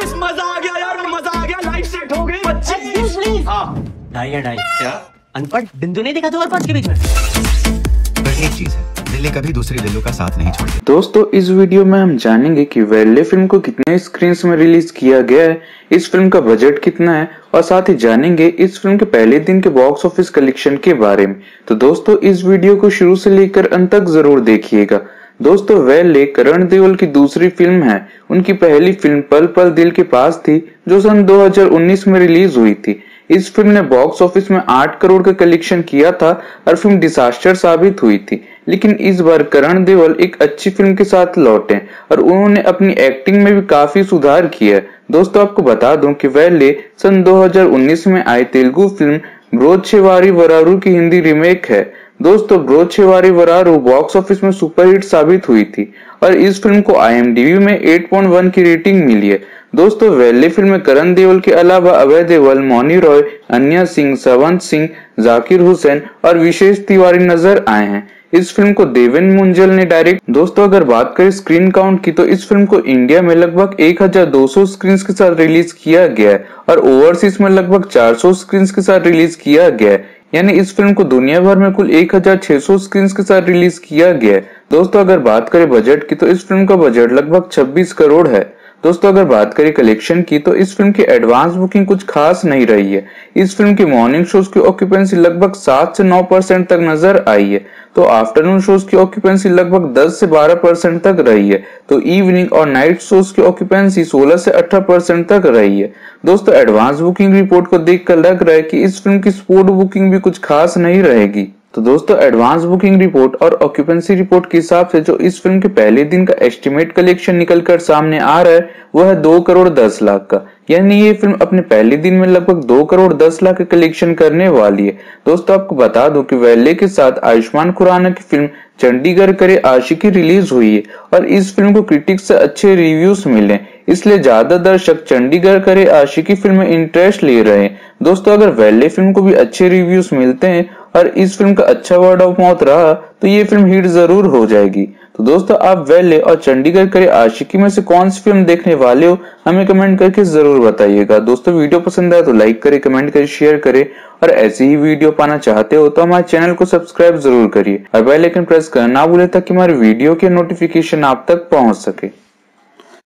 25 मजा आ गया यार, मजा आ गया, लाइफ सेट हो गई। 25 प्लीज। हां ढाई या ढाई। क्या अनपढ़ बिंदु नहीं दिखा दो और 5 के बीच में। बस एक चीज है, वेल्ले कभी दूसरी वेल्लों का साथ नहीं छोड़ती। दोस्तों इस वीडियो में हम जानेंगे कि वेल्ले फिल्म को कितने स्क्रीन्स में रिलीज किया गया है, इस फिल्म का बजट कितना है और साथ ही जानेंगे इस फिल्म के पहले दिन के बॉक्स ऑफिस कलेक्शन के बारे में। तो दोस्तों इस वीडियो को शुरू से लेकर अंत तक जरूर देखिएगा। दोस्तों वेल्ले करण देओल की दूसरी फिल्म है। उनकी पहली फिल्म पल पल दिल के पास थी जो सन 2019 में रिलीज हुई थी। इस फिल्म ने बॉक्स ऑफिस में 8 करोड़ का कलेक्शन किया था और फिल्म डिजास्टर साबित हुई थी, लेकिन इस बार करण देओल एक अच्छी फिल्म के साथ लौटे और उन्होंने अपनी एक्टिंग में भी काफी सुधार किया। दोस्तों आपको बता दूं कि वेल्ले सन 2019 में आई Telugu film Brochevarevarura की हिंदी रीमेक है। दोस्तों Brochevarevarura box office में सुपरहिट साबित हुई थी और इस फिल्म को IMDB में 8.1 की रेटिंग मिली है। दोस्तों वेल्ले फिल्म में करण देओल के अलावा अवेदेल, मौनी रॉय, अनन्या सिंह, सवंत सिंह, जाकिर हुसैन और विशेष तिवारी नजर आए हैं। इस फिल्म को देवेंद्र मुंजल ने डायरेक्ट। दोस्तों अगर बात करें स्क्रीन काउंट की तो इस फिल्म को इंडिया में लगभग 1200 स्क्रीन्स के साथ रिलीज किया गया है और ओवरसीज में लगभग 400 स्क्रीन्स के साथ रिलीज किया गया है, यानी इस फिल्म को दुनिया भर में कुल 1600 स्क्रीन्स के साथ रिलीज किया गया है। दोस्तों अगर बात करें बजट की तो इस फिल्म का बजट लगभग 26 करोड़ है। दोस्तों अगर बात करें कलेक्शन की तो इस फिल्म की एडवांस बुकिंग कुछ खास नहीं रही है। इस फिल्म की मॉर्निंग शोज की ऑक्यूपेंसी लगभग 7 से 9% तक नजर आई है, तो आफ्टरनून शोज की ऑक्यूपेंसी लगभग 10 से 12% तक रही है, तो इवनिंग और नाइट शोज की ऑक्यूपेंसी 16 से 18% तक रही है। दोस्तों एडवांस बुकिंग रिपोर्ट को देखकर लग रहा है कि इस फिल्म की स्पॉट बुकिंग भी कुछ खास नहीं रहेगी। तो दोस्तों एडवांस बुकिंग रिपोर्ट और ऑक्यूपेंसी रिपोर्ट के हिसाब से जो इस फिल्म के पहले दिन का एस्टिमेट कलेक्शन निकलकर सामने आ रहा है वह है 2 करोड़ 10 लाख का, यानी ये फिल्म अपने पहले दिन में लगभग 2 करोड़ 10 लाख का कलेक्शन करने वाली है। दोस्तों आपको बता दूं कि वेल्ले के साथ आयुष्मान खुराना की फिल्म चंडीगढ़ करे आशिकी रिलीज हुई है और इस फिल्म को क्रिटिक्स से अच्छे रिव्यूज मिले, इसलिए ज्यादा दर्शक चंडीगढ़ करे आशिकी फिल्म में इंटरेस्ट ले रहे हैं। दोस्तों अगर वेल्ले फिल्म को भी अच्छे रिव्यूज मिलते हैं और इस फिल्म का अच्छा वर्ड ऑफ माउथ रहा तो ये फिल्म हिट जरूर हो जाएगी। तो दोस्तों आप वेल्ले और चंडीगढ़ करे आशिकी में से कौन सी फिल्म देखने वाले हो, हमें कमेंट करके जरूर बताइएगा। दोस्तों वीडियो पसंद आए तो लाइक करें, कमेंट करें, शेयर करें और ऐसी ही वीडियो पाना चाहते हो तो हमारे चैनल को सब्सक्राइब जरूर करिए और बेल आइकन प्रेस करना ना भूलें ताकि हमारे वीडियो के नोटिफिकेशन आप तक पहुंच सके।